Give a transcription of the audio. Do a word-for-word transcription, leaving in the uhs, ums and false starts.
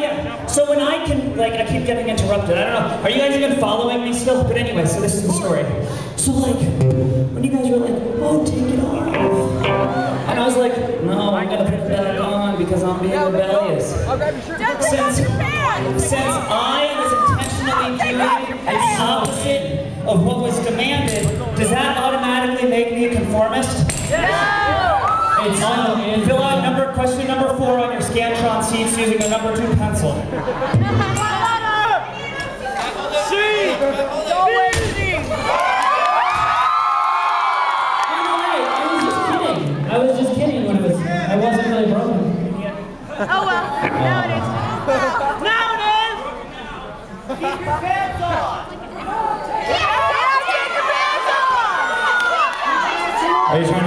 Yeah, so when I can, like, I keep getting interrupted, I don't know, are you guys even following me still? But anyway, so this is the story. So, like, when you guys were like, oh, take it off, and I was like, no, I'm gonna put that on because I'm being rebellious. I'll grab your shirt. Since, since I was intentionally doing the opposite of what was demanded, does that automatically make me a conformist? Yeah. It's on. Fill out number, question number four on your Scantron seats using a number two pencil. C! C! I was just kidding. I was just kidding when it was. I wasn't really broken. Oh well. Now it is. Now it is. Keep your pants on. Are you trying